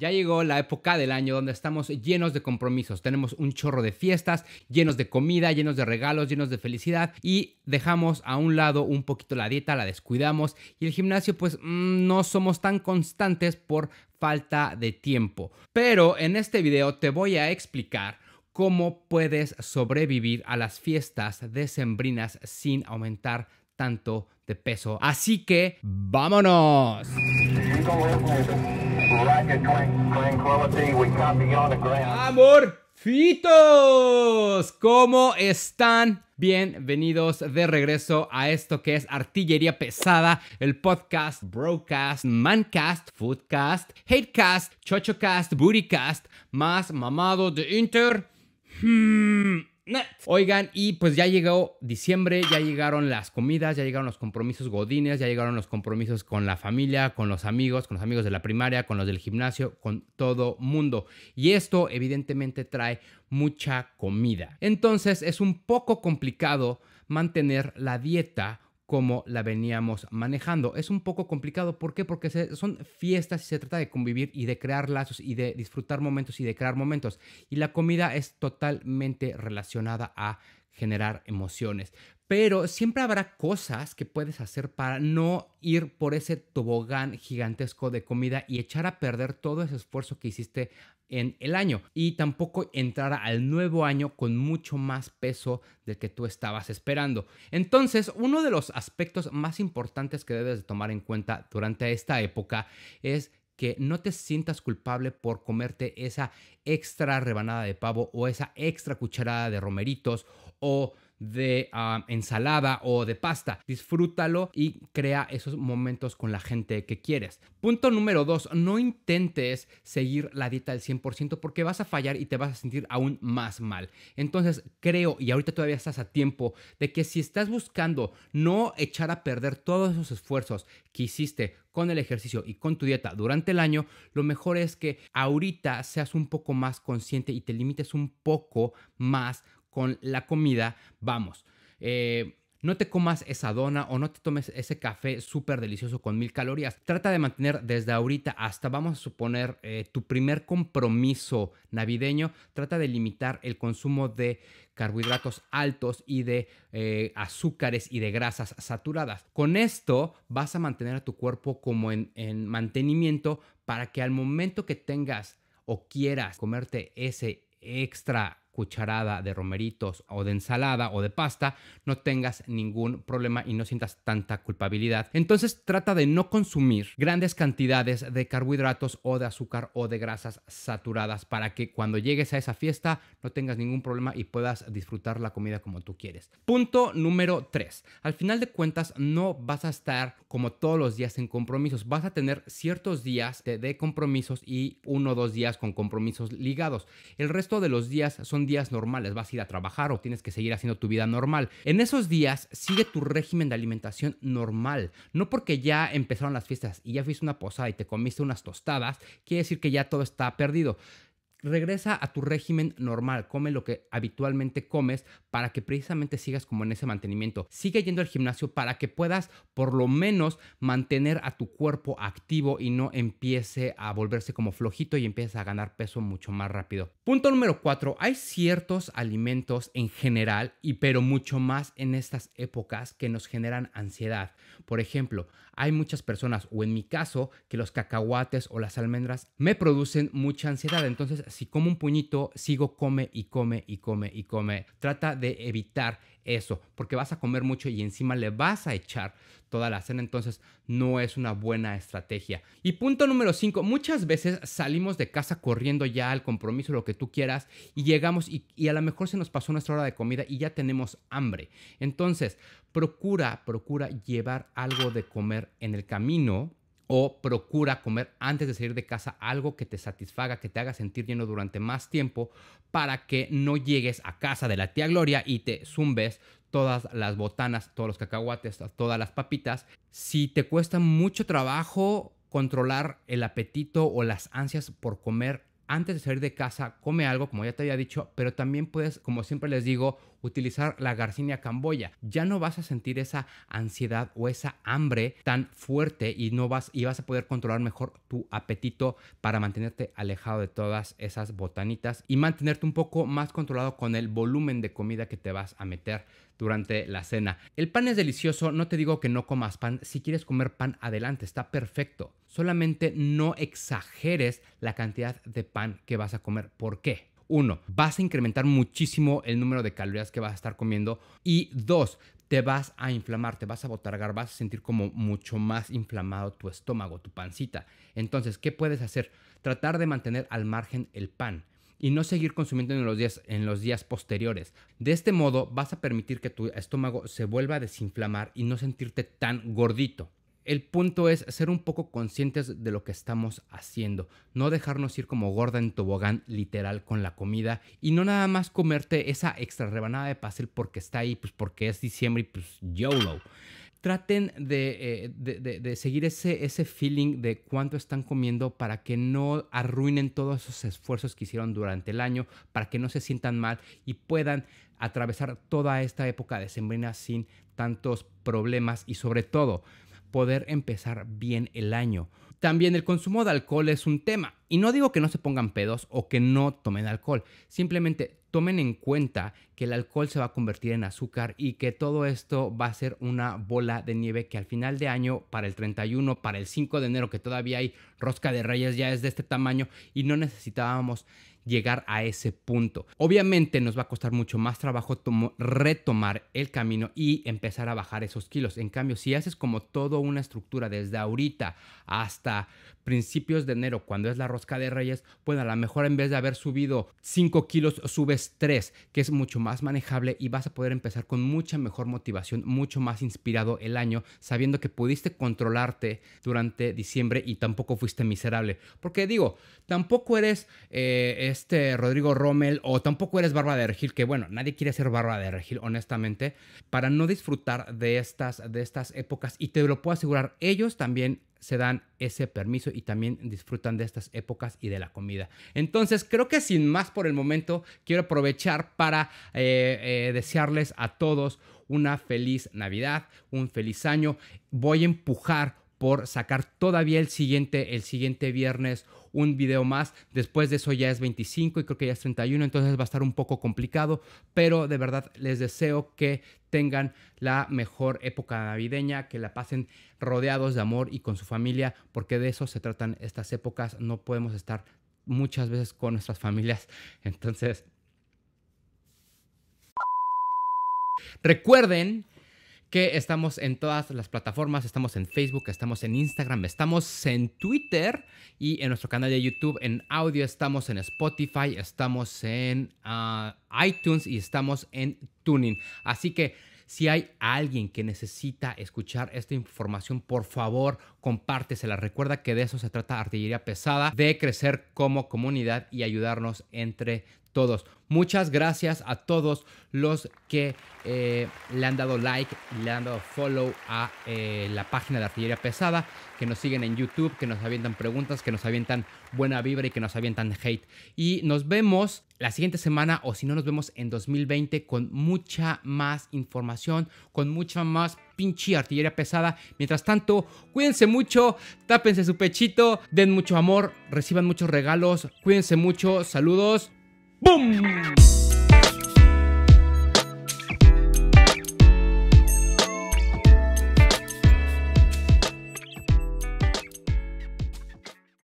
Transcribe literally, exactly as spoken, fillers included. Ya llegó la época del año donde estamos llenos de compromisos, tenemos un chorro de fiestas, llenos de comida, llenos de regalos, llenos de felicidad y dejamos a un lado un poquito la dieta, la descuidamos y el gimnasio pues no somos tan constantes por falta de tiempo. Pero en este video te voy a explicar cómo puedes sobrevivir a las fiestas decembrinas sin aumentar tanto de peso. Así que ¡vámonos! ¡Amorfitos! ¿Cómo están? Bienvenidos de regreso a esto que es Artillería Pesada, el podcast, Brocast, Mancast, Foodcast, Hatecast, Chochocast, Bootycast, más mamado de Inter. Hmm. Oigan, y pues ya llegó diciembre, ya llegaron las comidas, ya llegaron los compromisos godines, ya llegaron los compromisos con la familia, con los amigos, con los amigos de la primaria, con los del gimnasio, con todo mundo. Y esto evidentemente trae mucha comida. Entonces es un poco complicado mantener la dieta como la veníamos manejando. Es un poco complicado, ¿por qué? Porque se, son fiestas y se trata de convivir y de crear lazos y de disfrutar momentos y de crear momentos. Y la comida es totalmente relacionada a generar emociones. Pero siempre habrá cosas que puedes hacer para no ir por ese tobogán gigantesco de comida y echar a perder todo ese esfuerzo que hiciste en el año. Y tampoco entrar al nuevo año con mucho más peso del que tú estabas esperando. Entonces, uno de los aspectos más importantes que debes tomar en cuenta durante esta época es que no te sientas culpable por comerte esa extra rebanada de pavo o esa extra cucharada de romeritos o de uh, ensalada o de pasta. Disfrútalo y crea esos momentos con la gente que quieres. Punto número dos, no intentes seguir la dieta al cien por ciento porque vas a fallar y te vas a sentir aún más mal. Entonces creo, y ahorita todavía estás a tiempo, de que si estás buscando no echar a perder todos esos esfuerzos que hiciste con el ejercicio y con tu dieta durante el año, lo mejor es que ahorita seas un poco más consciente y te limites un poco más con la comida. Vamos, eh, no te comas esa dona o no te tomes ese café súper delicioso con mil calorías. Trata de mantener desde ahorita hasta, vamos a suponer, eh, tu primer compromiso navideño. Trata de limitar el consumo de carbohidratos altos y de eh, azúcares y de grasas saturadas. Con esto vas a mantener a tu cuerpo como en, en mantenimiento para que al momento que tengas o quieras comerte ese extra cucharada de romeritos o de ensalada o de pasta, no tengas ningún problema y no sientas tanta culpabilidad. Entonces trata de no consumir grandes cantidades de carbohidratos o de azúcar o de grasas saturadas para que cuando llegues a esa fiesta no tengas ningún problema y puedas disfrutar la comida como tú quieres. Punto número tres. Al final de cuentas no vas a estar como todos los días en compromisos. Vas a tener ciertos días de, de compromisos y uno o dos días con compromisos ligados. El resto de los días son días normales, vas a ir a trabajar o tienes que seguir haciendo tu vida normal. En esos días sigue tu régimen de alimentación normal. No porque ya empezaron las fiestas y ya fuiste una posada y te comiste unas tostadas, quiere decir que ya todo está perdido. Regresa a tu régimen normal, come lo que habitualmente comes para que precisamente sigas como en ese mantenimiento. Sigue yendo al gimnasio para que puedas por lo menos mantener a tu cuerpo activo y no empiece a volverse como flojito y empieces a ganar peso mucho más rápido. Punto número cuatro. Hay ciertos alimentos en general y pero mucho más en estas épocas que nos generan ansiedad. Por ejemplo, hay muchas personas, o en mi caso, que los cacahuates o las almendras me producen mucha ansiedad. Entonces, si como un puñito, sigo come y come y come y come. Trata de evitar eso, porque vas a comer mucho y encima le vas a echar toda la cena, entonces no es una buena estrategia. Y punto número cinco, muchas veces salimos de casa corriendo ya al compromiso, lo que tú quieras, y llegamos y, y a lo mejor se nos pasó nuestra hora de comida y ya tenemos hambre. Entonces, procura, procura llevar algo de comer en el camino. O procura comer antes de salir de casa algo que te satisfaga, que te haga sentir lleno durante más tiempo para que no llegues a casa de la tía Gloria y te zumbes todas las botanas, todos los cacahuates, todas las papitas. Si te cuesta mucho trabajo controlar el apetito o las ansias por comer, antes de salir de casa, come algo, como ya te había dicho, pero también puedes, como siempre les digo, utilizar la Garcinia Camboya. Ya no vas a sentir esa ansiedad o esa hambre tan fuerte y, no vas, y vas a poder controlar mejor tu apetito para mantenerte alejado de todas esas botanitas y mantenerte un poco más controlado con el volumen de comida que te vas a meter durante la cena. El pan es delicioso, no te digo que no comas pan, si quieres comer pan adelante, está perfecto. Solamente no exageres la cantidad de pan que vas a comer. ¿Por qué? Uno, vas a incrementar muchísimo el número de calorías que vas a estar comiendo y dos, te vas a inflamar, te vas a botargar, vas a sentir como mucho más inflamado tu estómago, tu pancita. Entonces, ¿qué puedes hacer? Tratar de mantener al margen el pan y no seguir consumiendo en los días, en los días posteriores. De este modo, vas a permitir que tu estómago se vuelva a desinflamar y no sentirte tan gordito. El punto es ser un poco conscientes de lo que estamos haciendo, no dejarnos ir como gorda en tobogán literal con la comida y no nada más comerte esa extra rebanada de pastel porque está ahí, pues porque es diciembre y pues YOLO. Traten de, eh, de, de, de seguir ese, ese feeling de cuánto están comiendo para que no arruinen todos esos esfuerzos que hicieron durante el año, para que no se sientan mal y puedan atravesar toda esta época decembrina sin tantos problemas y sobre todo poder empezar bien el año. También el consumo de alcohol es un tema y no digo que no se pongan pedos o que no tomen alcohol, simplemente tomen en cuenta que el alcohol se va a convertir en azúcar y que todo esto va a ser una bola de nieve que al final de año, para el treinta y uno, para el cinco de enero, que todavía hay rosca de reyes, ya es de este tamaño y no necesitábamos llegar a ese punto. Obviamente nos va a costar mucho más trabajo retomar el camino y empezar a bajar esos kilos. En cambio, si haces como toda una estructura desde ahorita hasta principios de enero, cuando es la rosca de reyes, bueno, a lo mejor en vez de haber subido cinco kilos, subes tres, que es mucho más manejable y vas a poder empezar con mucha mejor motivación, mucho más inspirado el año, sabiendo que pudiste controlarte durante diciembre y tampoco fuiste miserable. Porque digo, tampoco eres eh, este Rodrigo Rommel o tampoco eres Barba de Regil, que bueno, nadie quiere ser Barba de Regil, honestamente, para no disfrutar de estas, de estas épocas. Y te lo puedo asegurar, ellos también se dan ese permiso y también disfrutan de estas épocas y de la comida. Entonces, creo que sin más por el momento, quiero aprovechar para eh, eh, desearles a todos una feliz Navidad, un feliz año. Voy a empujar por sacar todavía el siguiente, el siguiente viernes un video más. Después de eso ya es veinticinco y creo que ya es treinta y uno, entonces va a estar un poco complicado, pero de verdad les deseo que tengan la mejor época navideña, que la pasen rodeados de amor y con su familia, porque de eso se tratan estas épocas. No podemos estar muchas veces con nuestras familias, entonces recuerden que estamos en todas las plataformas, estamos en Facebook, estamos en Instagram, estamos en Twitter y en nuestro canal de YouTube, en audio, estamos en Spotify, estamos en uh, iTunes y estamos en Tuning. Así que si hay alguien que necesita escuchar esta información, por favor, compártesela. Recuerda que de eso se trata Artillería Pesada, de crecer como comunidad y ayudarnos entre todos. Muchas gracias a todos los que eh, le han dado like, le han dado follow a eh, la página de Artillería Pesada, que nos siguen en YouTube, que nos avientan preguntas, que nos avientan buena vibra y que nos avientan hate. Y nos vemos la siguiente semana o si no nos vemos en dos mil veinte con mucha más información, con mucha más pinche Artillería Pesada. Mientras tanto, cuídense mucho, tápense su pechito, den mucho amor, reciban muchos regalos, cuídense mucho, saludos. ¡Boom!